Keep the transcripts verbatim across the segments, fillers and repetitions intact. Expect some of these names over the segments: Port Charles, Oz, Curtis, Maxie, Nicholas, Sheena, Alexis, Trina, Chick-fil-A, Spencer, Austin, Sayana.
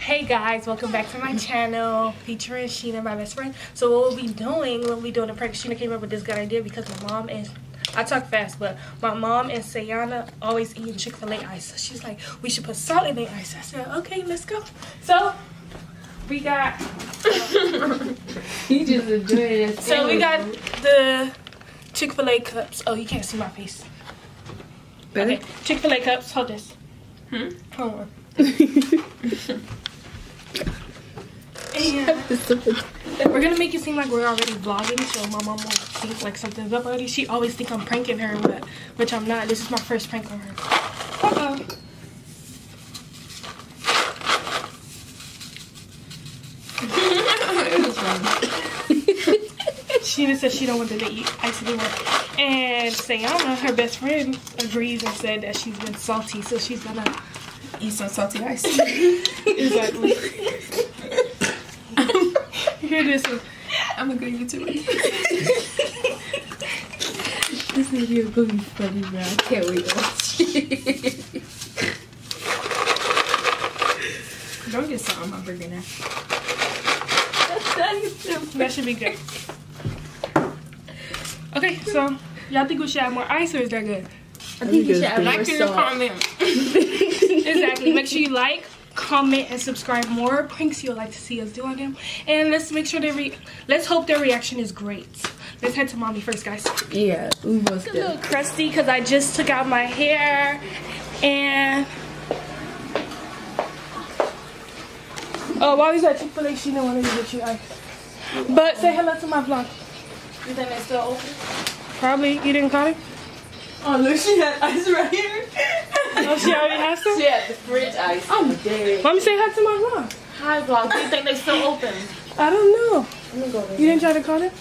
Hey guys, welcome back to my channel featuring Sheena, my best friend. So what we'll be doing, what we'll be doing in practice, Sheena came up with this good idea because my mom and I talk fast, but my mom and Sayana always eating Chick-fil-A ice. So she's like, we should put salt in the ice. I said, okay, let's go. So we got you just enjoying it. So we got the Chick-fil-A cups. Oh, you can't see my face. Really? Okay, Chick-fil-A cups. Hold this. Hmm? Hold on. Yeah. We're gonna make it seem like we're already vlogging, so my mom won't think like something's up already. She always think I'm pranking her, but which I'm not. This is my first prank on her. Uh-oh. Sheena said she don't want them to eat ice anymore. And Sayana, her best friend, agrees and said that she's been salty, so she's gonna eat some salty ice. Exactly. Hear this one. I'm a good YouTuber. This video is gonna be funny, bro. I can't wait to watch it. Don't get salt on my burger now. That should be good. Okay, so y'all think we should add more ice or is that good? I think you should add more salt. Like in the comments. Exactly. Make sure you like, comment, and subscribe more pranks you'll like to see us do on them. And let's make sure they re let's hope their reaction is great. Let's head to mommy first, guys. Yeah, we must do. It's a little crusty because I just took out my hair and oh, while he's at Chick-fil-A, Sheena wanted to get you ice. But say hello to my vlog. You think it's still open? Probably. You didn't call it? Oh, look, she had ice right here. Oh, she already has some? She had the fridge ice. I'm dead. Mommy, say hi to my vlog. Hi, vlog. Do you think they still open? I don't know. Let me go over. You didn't try to call it?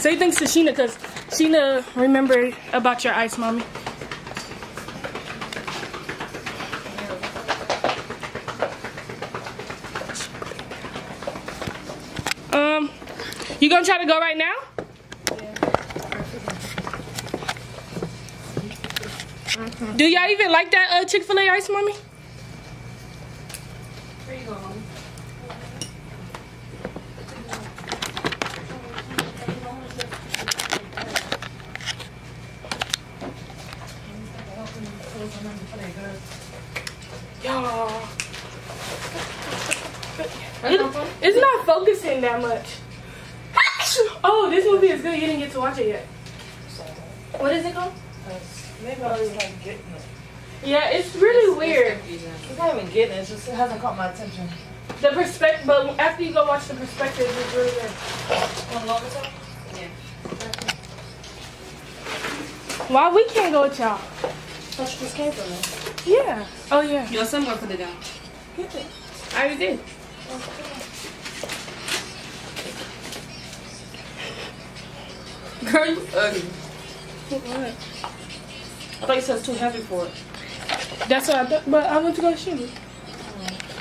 Say thanks to Sheena, because Sheena remembered about your ice, Mommy. Um, you gonna try to go right now? Mm-hmm. Do y'all even like that uh, Chick-fil-A ice, Mommy? There you go. Y'all. It, it's not focusing that much. Oh, this movie is good. You didn't get to watch it yet. What is it called? Maybe I was like getting it. Yeah, it's really it's, weird. It's, it's not even getting it, it's just it hasn't caught my attention. The perspective, but after you go watch the perspective, it's really good. On longer time? Yeah. Why we can't go with y'all? Touch this came from it. Yeah. Oh yeah. Your son gonna put it down. Get it. I already did. Okay. Girl, you ugly. What? I thought you said it's too heavy for it. That's what I thought, but I went to go shoot it.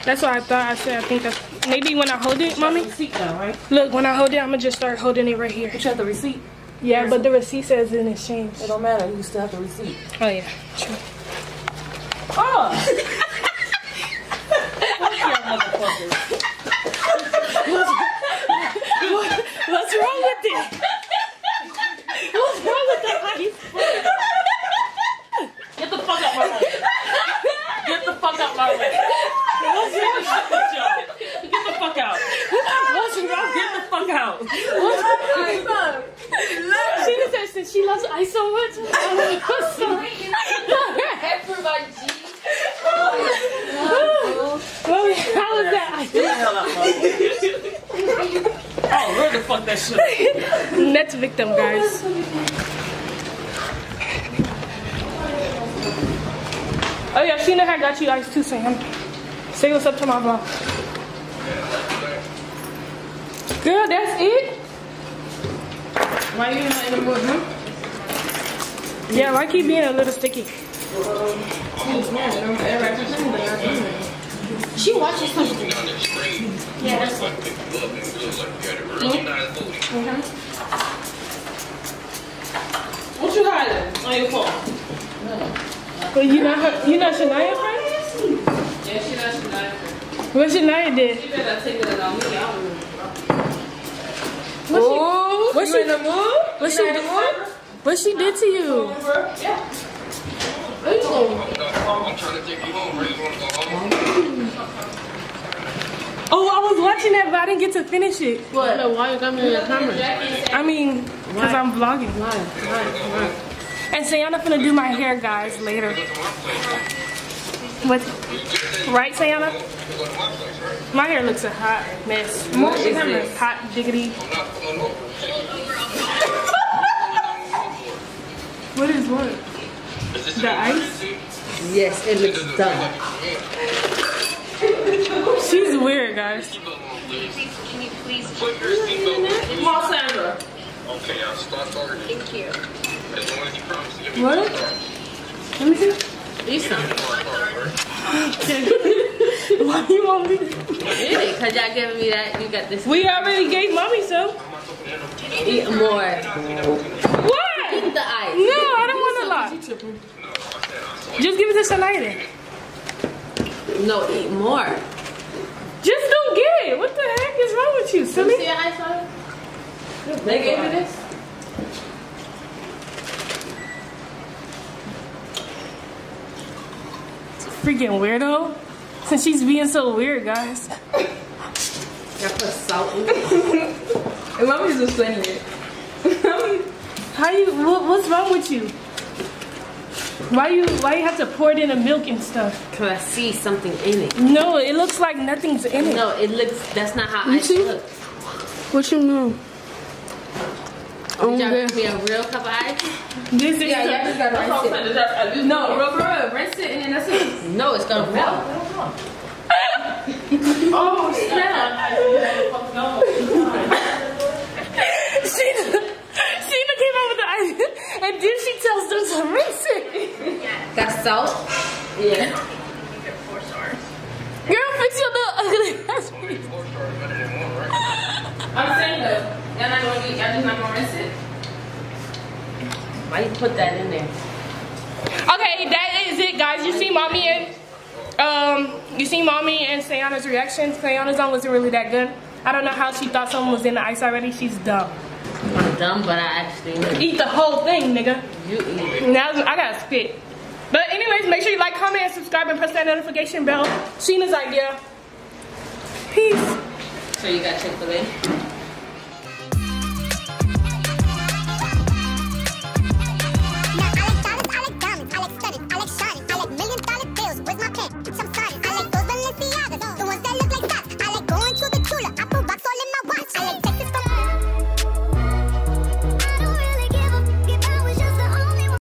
That's what I thought. I said I think that's maybe when I hold it, Mommy. Receipt though, right? Look, when I hold it, I'm gonna just start holding it right here. But you have the receipt. Yeah, receipt. But the receipt says in exchange. It don't matter. You still have the receipt. Oh yeah. True. Oh. What's your motherfucker? What's, what, what's wrong with it? What's wrong with that ice? Get the fuck out my way. What's wrong with y'all? Get the fuck out. What's wrong? Get the fuck out. What's wrong? She just said since she loves ice so much. Everybody. Oh, how was that? Get the hell out my way. Oh, where the fuck that shit? Next victim, guys. Oh yeah, Sheena had got you guys too, Sam. Say what's up to my vlog. Girl, that's it? Why you not in the mood, huh? Yeah, why keep being a little sticky? Um, you watch this one? Yeah, that's it. Mm-hmm. Mm-hmm. What you hiding on your phone? Well, you not her, you not Shania friend? Yeah, she not Shania friend. What Shania did? She better take it on me. I don't know. What oh, she, what she in the mood? What she, what she did to you? Yeah. I'm trying to take you home. Oh, I was watching that, but I didn't get to finish it. What? Why you got me in the camera? I mean, because I'm vlogging. Why? Why? Why? And Sayana finna do my hair, guys, later. What? Right, Sayana? My hair looks a hot mess. More than hot diggity. What is what? The ice? Yes, it looks dumb. She's weird, guys. Please, can you please put your seatbelt on? Sandra. Okay, I'll start talking. Thank you. As long as you promise to give me what? Let me see. These sound. Why do you want me? Really? Because y'all giving me that. You got this. We already gave mommy some. Eat more. What? Eat the ice. No, I don't want a lot. Just give it to Shania. No, eat more. Just don't get it. What the heck is wrong with you, silly? You see your ice water? They gave you this? Freaking weirdo. Since she's being so weird, guys. Y'all put salt in it. And mommy's just saying it. How you, what, what's wrong with you? Why you why you have to pour it in the milk and stuff? Cause I see something in it. No, it looks like nothing's in it. No, it looks, that's not how ice looks. What you know? Did y'all give me a real cup of ice? This is, yeah, y'all just gotta rinse it. it. No, real, real, rinse it and then that's it. No, it's gonna melt. Oh, snap. Sheena, Sheena came out with the ice and then she tells them to rinse it. Yeah. That's salt? Yeah. Girl, fix your little ugly ass. I'm saying though. Y'all not gonna eat, y'all just not gonna rinse it. Why you put that in there? Okay, that is it, guys. You see mommy and um you see mommy and Sayana's reaction. Sayana's own wasn't really that good. I don't know how she thought someone was in the ice already. She's dumb. I'm dumb, but I actually know. Eat the whole thing, nigga. You eat it. Now I gotta spit. But anyways, make sure you like, comment, and subscribe and press that notification bell. Sheena's idea. Peace. So you got Chick-fil-A?